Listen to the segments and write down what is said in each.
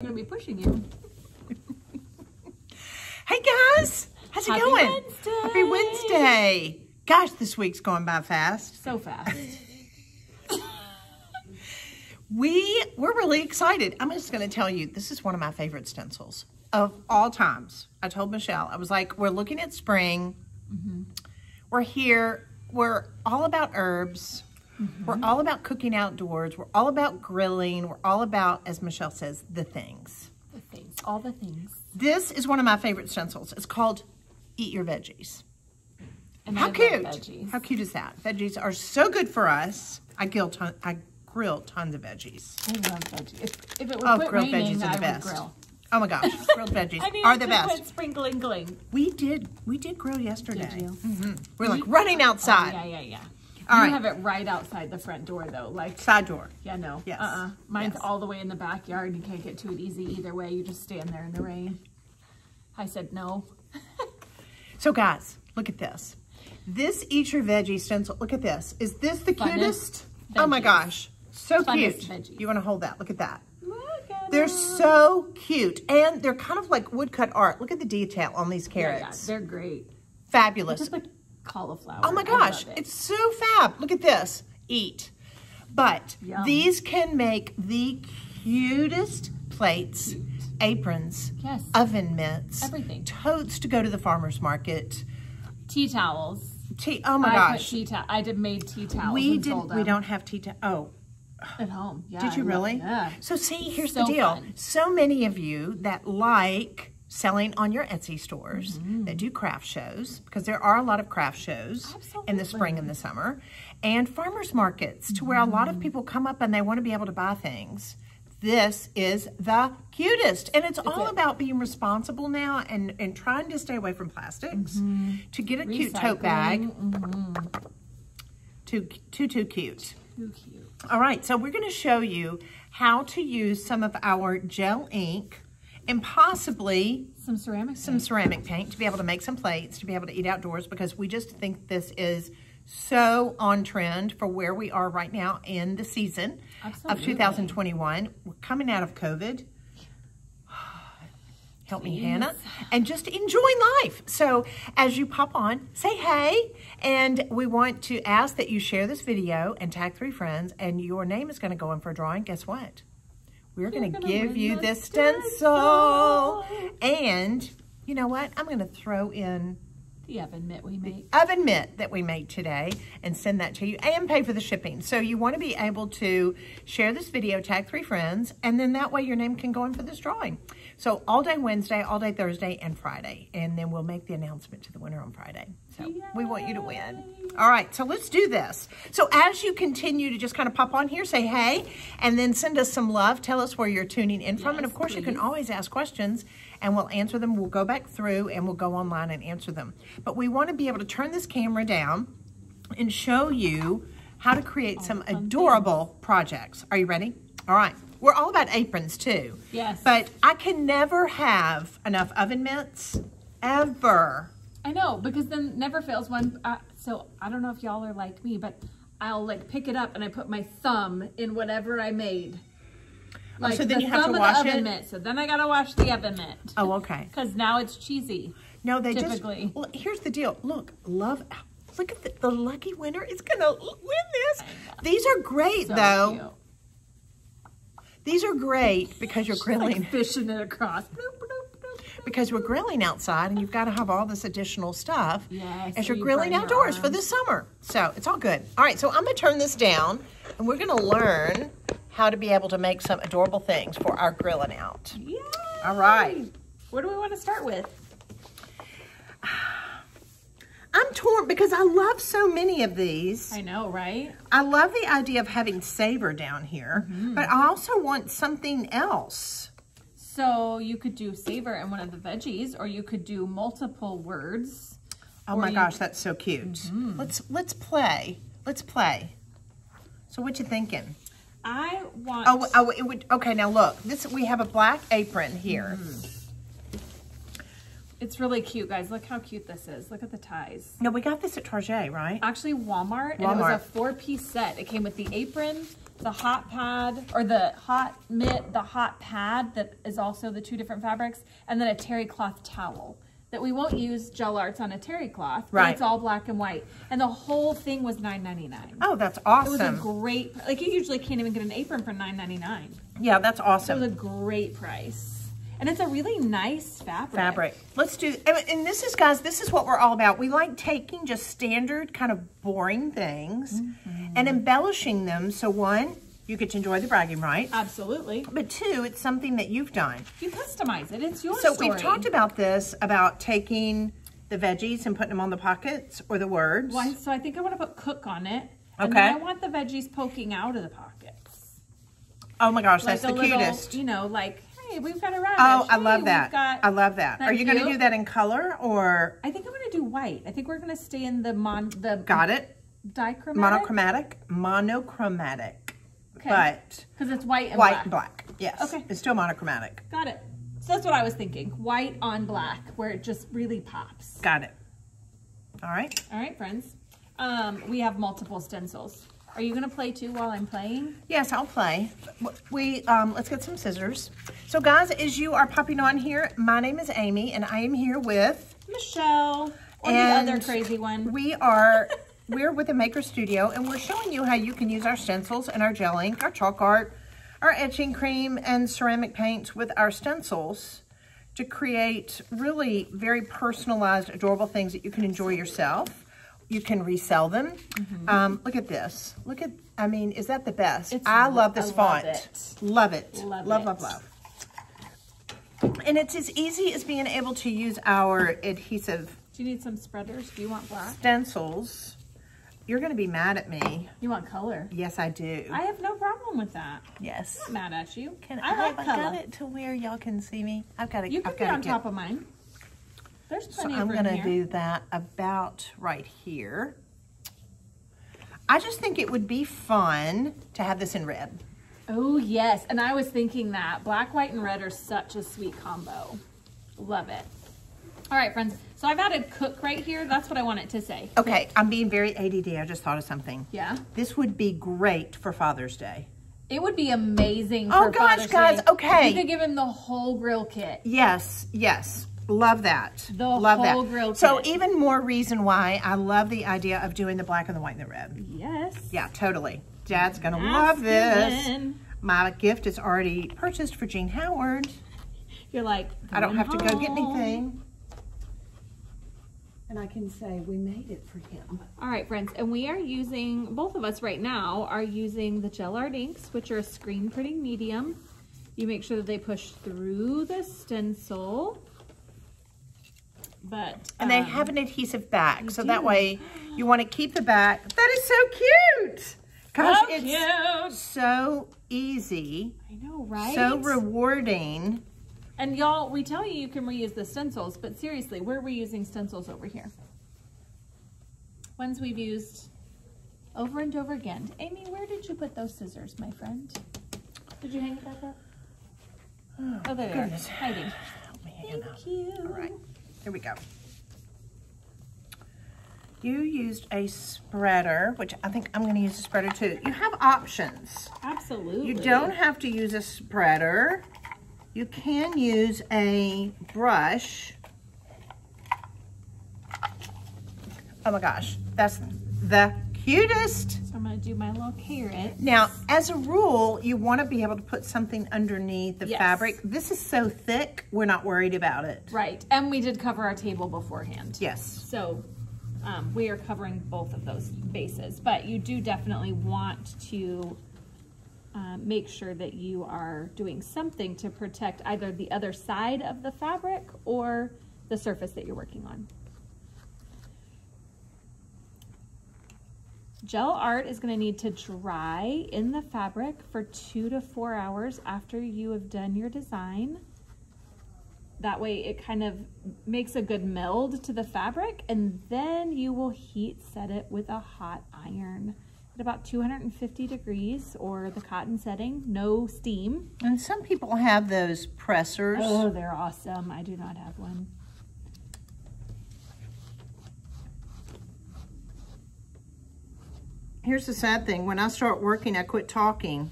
Gonna be pushing you. Hey guys, how's it going? Wednesday. Happy Wednesday. Gosh, this week's going by fast. So fast. We're really excited. I'm just gonna tell you, this is one of my favorite stencils of all times. I told Michelle, I was like, we're looking at spring. Mm-hmm. We're here. We're all about herbs. Mm-hmm. We're all about cooking outdoors. We're all about grilling. We're all about, as Michelle says, the things. The things. All the things. This is one of my favorite stencils. It's called Eat Your Veggies. And how cute. Veggies. How cute is that? Veggies are so good for us. I grill tons of veggies. I love veggies. If it would quit grilled raining, veggies are the best. Grill. Oh my gosh, grilled veggies are the best. Sprinkling gling. We did grill yesterday. Did you? Mm-hmm. We're like running outside. Oh, yeah. All right. You have it right outside the front door though, like side door. Yeah, no. Yes. Mine's all the way in the backyard. You can't get to it easy either way. You just stand there in the rain. I said no. So guys, look at this. This Eat Your Veggie stencil. Look at this. Is this the cutest? Veggies. Oh my gosh, so funnest cute. Veggies. You want to hold that? Look at that. They're so cute, and they're kind of like woodcut art. Look at the detail on these carrots. Yeah, they're great. Fabulous. It's just like cauliflower. Oh my gosh, it's so fab. Look at this. Eat. But yum. These can make the cutest plates, aprons, yes, oven mitts, everything. Totes to go to the farmer's market. Tea towels. Tea. Oh my gosh. I made tea towels. We don't have tea towels. Oh. At home. Yeah, did you really? Yeah. So see, here's the deal. Fun. So many of you that like selling on your Etsy stores, mm-hmm, that do craft shows, because there are a lot of craft shows, absolutely, in the spring and the summer, and farmers markets, to where, mm-hmm, a lot of people come up and they want to be able to buy things. This is the cutest. And it's all about being responsible now and trying to stay away from plastics, mm-hmm, to get a recycling cute tote bag. Mm-hmm. Too cute. Too cute. All right, so we're going to show you how to use some of our gel ink and possibly some ceramic paint to be able to make some plates, to be able to eat outdoors, because we just think this is so on trend for where we are right now in the season, absolutely, of 2021. We're coming out of COVID. Help me, Hannah, and just enjoying life. So as you pop on, say hey, and we want to ask that you share this video and tag 3 friends, and your name is going to go in for a drawing. Guess what? We're going to give you this stencil. And you know what? I'm going to throw in the oven mitt we made. The oven mitt that we made today, and send that to you and pay for the shipping. So you want to be able to share this video, tag 3 friends, and then that way your name can go in for this drawing. So all day Wednesday, all day Thursday, and Friday. And then we'll make the announcement to the winner on Friday. So yay, we want you to win. All right, so let's do this. So as you continue to just kind of pop on here, say hey, and then send us some love. Tell us where you're tuning in from. Yes, and of course, please, you can always ask questions, and we'll answer them. We'll go back through and we'll go online and answer them. But we want to be able to turn this camera down and show you how to create some adorable projects. Are you ready? All right. We're all about aprons too. Yes. But I can never have enough oven mitts, ever. I know, because then never fails one. So I don't know if y'all are like me, but I'll like pick it up and I put my thumb in whatever I made. Like, oh, so then you have to wash the oven mitt. So then I gotta wash the oven mitt. Oh, okay. Because now it's cheesy. No, they typically. Just, well, here's the deal. Look, look at the lucky winner is gonna win this. These are great, so though. Cute. These are great because you're grilling. Like fishing it across. Bloop, bloop, bloop, bloop, because we're grilling outside, and you've got to have all this additional stuff, yes, as you're grilling outdoors for this summer. So it's all good. All right, so I'm going to turn this down, and we're going to learn how to be able to make some adorable things for our grilling out. Yay. All right. What do we want to start with? I'm torn because I love so many of these. I know, right? I love the idea of having Savor down here, mm-hmm, but I also want something else. So you could do Savor and one of the veggies, or you could do multiple words. Oh my gosh, that's so cute. Mm-hmm. Let's play. Let's play. So what you thinking? I want. Oh, it would. Okay, now look. This, we have a black apron here. Mm-hmm. It's really cute, guys. Look how cute this is. Look at the ties. No, we got this at Target, right? Actually, Walmart. And it was a 4-piece set. It came with the apron, the hot pad, or the hot mitt, the hot pad that is also the two different fabrics, and then a terry cloth towel that we won't use gel arts on a terry cloth, but right. It's all black and white. And the whole thing was $9.99. Oh, that's awesome. It was a great, like you usually can't even get an apron for $9.99. Yeah, that's awesome. It was a great price. And it's a really nice fabric. Let's do, and this is, guys, this is what we're all about. We like taking just standard kind of boring things and embellishing them. So one, you get to enjoy the bragging rights. Absolutely. But two, it's something that you've done. You customize it, it's your story. We've talked about this, about taking the veggies and putting them on the pockets or the words. Well, so I think I want to put cook on it. And then I want the veggies poking out of the pockets. Oh my gosh, like that's the cutest. You know, like, hey, we've got a radish. Oh, I love that. I love that. Are you going to do that in color or? I think I'm going to do white. I think we're going to stay in the monochromatic. Okay. But because it's white and black. Yes. Okay. It's still monochromatic. Got it. So that's what I was thinking. White on black, where it just really pops. Got it. All right. All right, friends. We have multiple stencils. Are you gonna play too while I'm playing? Yes, I'll play. We let's get some scissors. So guys, as you are popping on here, my name is Amy, and I am here with Michelle, and the other crazy one. We are we're with A Makers' Studio, and we're showing you how you can use our stencils and our gel ink, our chalk art, our etching cream, and ceramic paints with our stencils to create really very personalized, adorable things that you can enjoy yourself. You can resell them. Look at this. Look at, I mean, is that the best? I love this font. Love it. Love it. And it's as easy as being able to use our adhesive. Do you need some spreaders? Do you want black? Stencils. You're going to be mad at me. You want color? Yes, I do. I have no problem with that. Yes. I'm not mad at you. I like color. I've got it to where y'all can see me. I've got it. You can get on top of mine. There's plenty of room here. So I'm going to do that about right here. I just think it would be fun to have this in red. Oh, yes. And I was thinking that. Black, white, and red are such a sweet combo. Love it. All right, friends. So I've added cook right here. That's what I want it to say. Okay. I'm being very ADD. I just thought of something. Yeah? This would be great for Father's Day. It would be amazing for Father's Day. Oh, gosh, guys. Okay. You could give him the whole grill kit. Yes. Yes. Love that. The whole grill kit. So even more reason why I love the idea of doing the black and the white and the red. Yes. Yeah, totally. Dad's going to love this. My gift is already purchased for Gene Howard. You're like, I don't have to go get anything. And I can say we made it for him. All right, friends. And we are using, both of us right now are using the Gel Art Inks, which are a screen printing medium. You make sure that they push through the stencil. But and they have an adhesive back, so that way you want to keep the back. That is so cute. Gosh, it's so easy. I know, right? So rewarding. And y'all, we tell you you can reuse the stencils, but seriously, we're reusing stencils over here. Ones we've used over and over again. Amy, where did you put those scissors, my friend? Did you hang it back up? Oh, there they are. Hiding. Thank you. All right. Here we go. You used a spreader, which I think I'm going to use a spreader too. You have options. Absolutely. You don't have to use a spreader. You can use a brush. Oh my gosh, that's the cutest. So I'm going to do my little carrot. Now, as a rule, you want to be able to put something underneath the fabric. This is so thick, we're not worried about it. Right, and we did cover our table beforehand. Yes. So we are covering both of those bases, but you do definitely want to make sure that you are doing something to protect either the other side of the fabric or the surface that you're working on. Gel art is going to need to dry in the fabric for 2 to 4 hours after you have done your design. That way it kind of makes a good meld to the fabric, and then you will heat set it with a hot iron at about 250 degrees or the cotton setting, no steam. And some people have those pressers. Oh, they're awesome. I do not have one. Here's the sad thing. When I start working, I quit talking.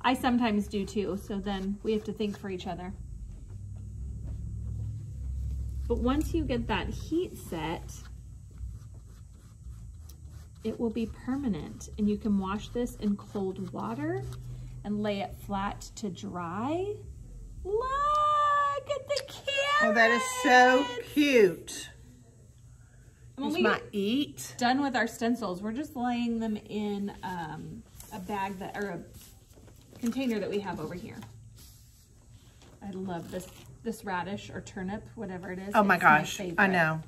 I sometimes do too, so then we have to think for each other. But once you get that heat set, it will be permanent, and you can wash this in cold water and lay it flat to dry. Look at the carrot! Oh, that is so cute. When we eat done with our stencils, we're just laying them in a bag that, or a container that we have over here. I love this radish or turnip, whatever it is. Oh my gosh, I know.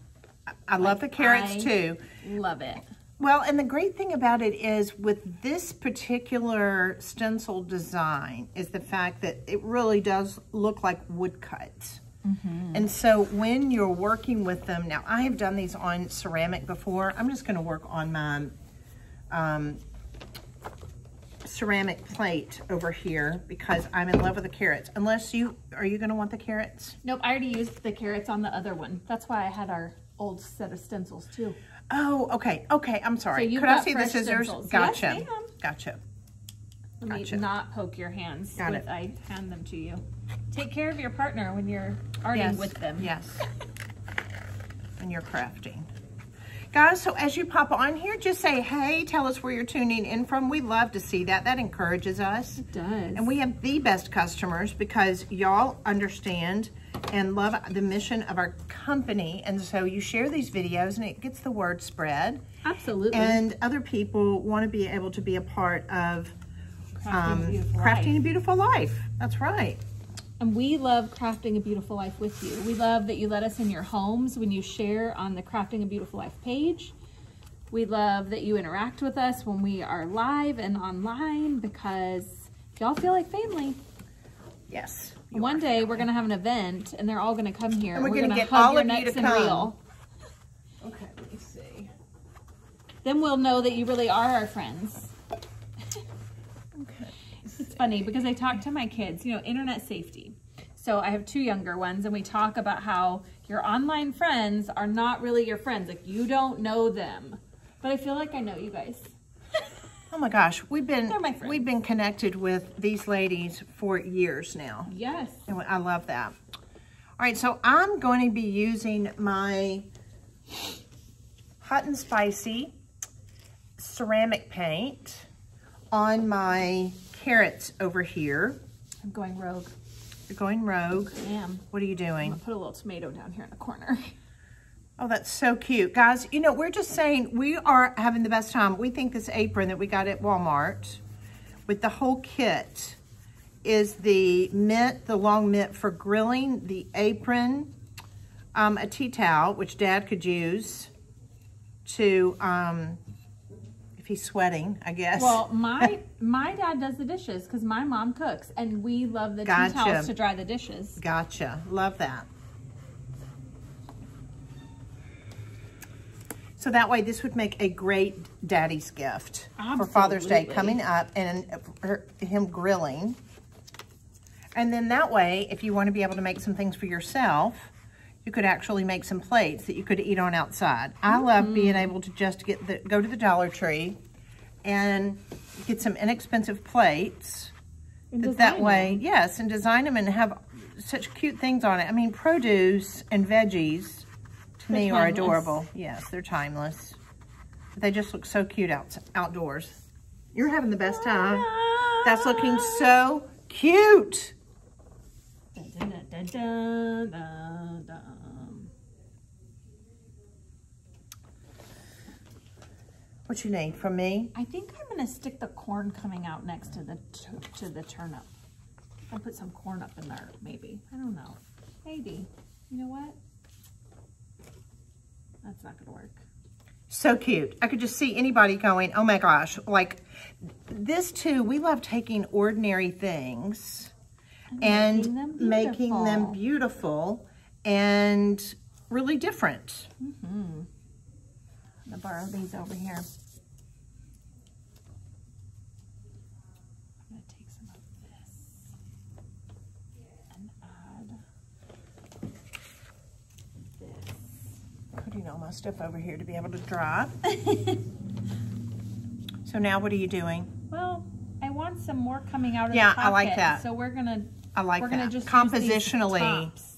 I love the carrots too. Love it. Well, and the great thing about it is with this particular stencil design is the fact that it really does look like woodcuts. Mm-hmm. And so when you're working with them, now I have done these on ceramic before. I'm just going to work on my ceramic plate over here because I'm in love with the carrots. Unless you, are you going to want the carrots? Nope, I already used the carrots on the other one. That's why I had our old set of stencils too. Oh, okay. Okay, I'm sorry. So could I see the scissors? Stencils. Gotcha. Yes, gotcha. Let me not poke your hands when I hand them to you. Take care of your partner when you're arting with them. Yes. When you're crafting. Guys, so as you pop on here, just say, hey, tell us where you're tuning in from. We love to see that. That encourages us. It does. And we have the best customers because y'all understand and love the mission of our company. And so you share these videos and it gets the word spread. Absolutely. And other people want to be able to be a part of crafting a beautiful life. That's right. And we love crafting a beautiful life with you. We love that you let us in your homes when you share on the Crafting a Beautiful Life page. We love that you interact with us when we are live and online because y'all feel like family. Yes. One day family. We're going to have an event and they're all going to come here. And we're going to get all of you to come. Okay, let me see. Then we'll know that you really are our friends. It's funny because I talk to my kids, you know, internet safety. So I have two younger ones and we talk about how your online friends are not really your friends. Like you don't know them, but I feel like I know you guys. Oh my gosh. We've been connected with these ladies for years now. Yes. And I love that. All right. So I'm going to be using my hot and spicy ceramic paint on my carrots over here. I'm going rogue. You're going rogue? I am. What are you doing? I'm gonna put a little tomato down here in the corner. Oh, that's so cute. Guys, you know, we're just saying we are having the best time. We think this apron that we got at Walmart with the whole kit is the mitt, the long mitt for grilling, the apron, a tea towel, which Dad could use to, if he's sweating, I guess. Well, my dad does the dishes because my mom cooks, and we love the tea towels to dry the dishes. Gotcha. Love that. So that way, this would make a great daddy's gift. Absolutely. For Father's Day coming up and for him grilling. And then that way, if you want to be able to make some things for yourself, you could actually make some plates that you could eat on outside. I love being able to just go to the Dollar Tree and get some inexpensive plates. That way, yes, and design them and have such cute things on it. I mean, produce and veggies to me are adorable. Yes, they're timeless. They just look so cute outdoors. You're having the best time. That's looking so cute. Dun, dun, dun, dun, dun, dun. What you need from me? I think I'm gonna stick the corn coming out next to the turnip. I'll put some corn up in there, maybe. I don't know. Maybe. You know what? That's not gonna work. So cute. I could just see anybody going, oh my gosh. Like this too, we love taking ordinary things and making them beautiful and really different. Mm-hmm. I'm gonna borrow these over here. I'm gonna take some of this and add this. Putting all my stuff over here to be able to draw. So now what are you doing? Well, I want some more coming out of the pocket. I like that. So we're gonna just compositionally use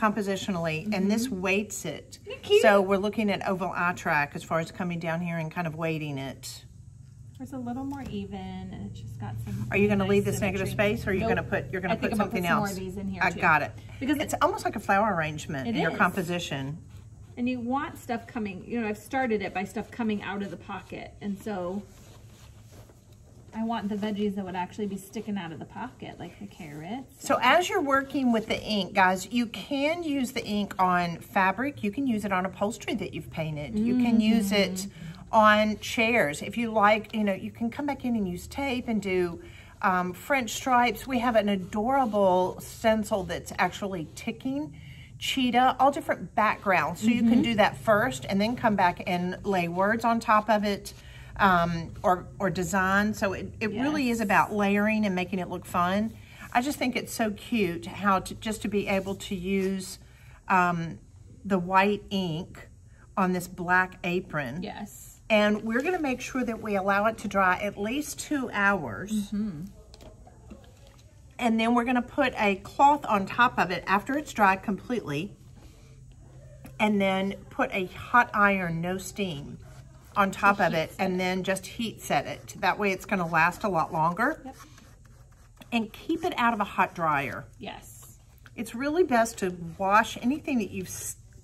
Mm-hmm. And this weights it. So we're looking at oval eye track as far as coming down here and kind of weighting it. It's a little more even, and it's just got some. Are you going to leave this negative space, or are you going to put? You're going to put something else. I got it. Because it's almost like a flower arrangement in your composition. And you want stuff coming. You know, I've started it by stuff coming out of the pocket, and so I want the veggies that would actually be sticking out of the pocket, like the carrots. So as you're working with the ink, guys, you can use the ink on fabric. You can use it on upholstery that you've painted. Mm-hmm. You can use it on chairs. If you like, you know, you can come back in and use tape and do French stripes. We have an adorable stencil that's actually ticking, cheetah, all different backgrounds. So you can do that first and then come back and lay words on top of it or design. So it really is about layering and making it look fun. I just think it's so cute how to, just to be able to use the white ink on this black apron. Yes. And we're going to make sure that we allow it to dry at least 2 hours. And then we're going to put a cloth on top of it after it's dried completely. And then put a hot iron, no steam, on top of it. And then just heat set it. That way it's going to last a lot longer. Yep. And keep it out of a hot dryer. Yes. It's really best to wash anything that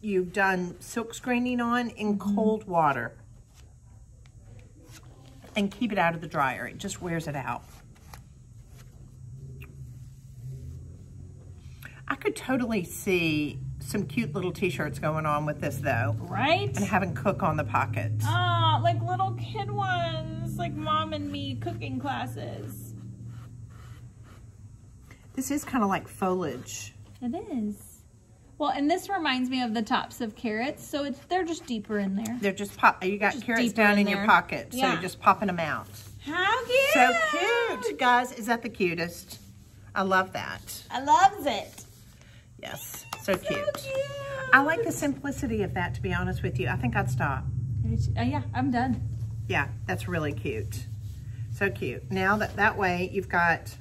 you've done silk screening on in cold water. And keep it out of the dryer. It just wears it out. I could totally see some cute little t-shirts going on with this though. Right? And having cook on the pockets. Oh, like little kid ones, like mom and me cooking classes. This is kind of like foliage. It is. Well, and this reminds me of the tops of carrots, so they're just deeper in there. They're just you got carrots down in your pocket, so you're just popping them out. How cute! So cute, guys. Is that the cutest? I love that. I loves it. Yes, so cute. So cute. I like the simplicity of that, to be honest with you. I think I'd stop. Yeah, I'm done. Yeah, that's really cute. So cute. Now that way you've got.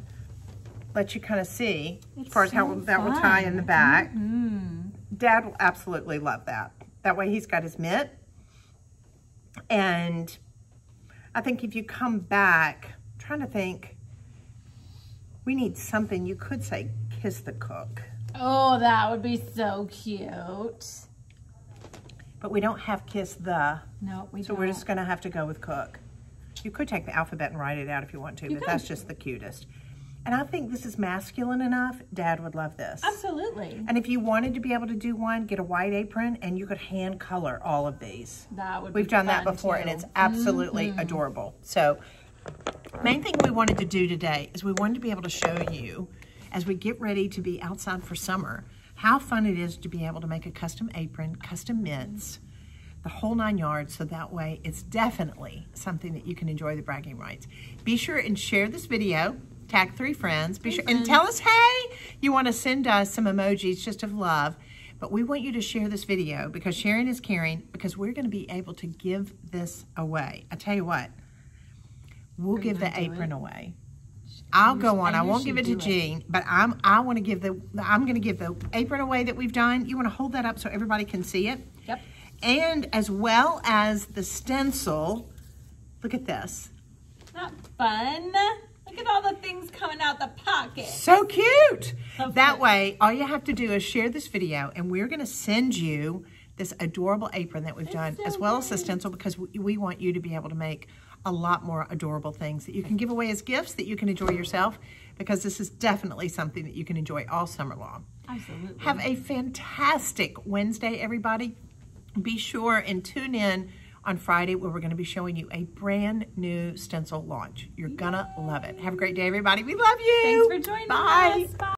Let you kind of see as far as how that will tie in the back. Dad will absolutely love that. That way he's got his mitt. And I think if you come back, I'm trying to think, we need something. You could say, kiss the cook. Oh, that would be so cute. But we don't have kiss the. No, we don't. So we're just going to have to go with cook. You could take the alphabet and write it out if you want to, but that's just the cutest. And I think this is masculine enough. Dad would love this. Absolutely. And if you wanted to be able to do one, get a white apron and you could hand color all of these. That would be We've done that before and it's absolutely adorable. So main thing we wanted to do today is we wanted to be able to show you as we get ready to be outside for summer, how fun it is to be able to make a custom apron, custom mitts, the whole 9 yards, so that way it's definitely something that you can enjoy the bragging rights. Be sure and share this video. Tag 3 friends. Be sure and tell us, hey, you want to send us some emojis just of love. But we want you to share this video because sharing is caring, because we're going to be able to give this away. I tell you what, we'll give the apron away. I'll go on. I won't give it to Gene, but I'm going to give the apron away that we've done. You want to hold that up so everybody can see it. Yep. And as well as the stencil. Look at this. Not fun. Look at all the things coming out the pocket. So cute. That way, all you have to do is share this video and we're going to send you this adorable apron that we've done as well as the stencil, because we want you to be able to make a lot more adorable things that you can give away as gifts that you can enjoy yourself, because this is definitely something that you can enjoy all summer long. Absolutely. Have a fantastic Wednesday, everybody. Be sure and tune in on Friday, where we're going to be showing you a brand new stencil launch. You're going to love it. Have a great day, everybody. We love you. Thanks for joining us. Bye.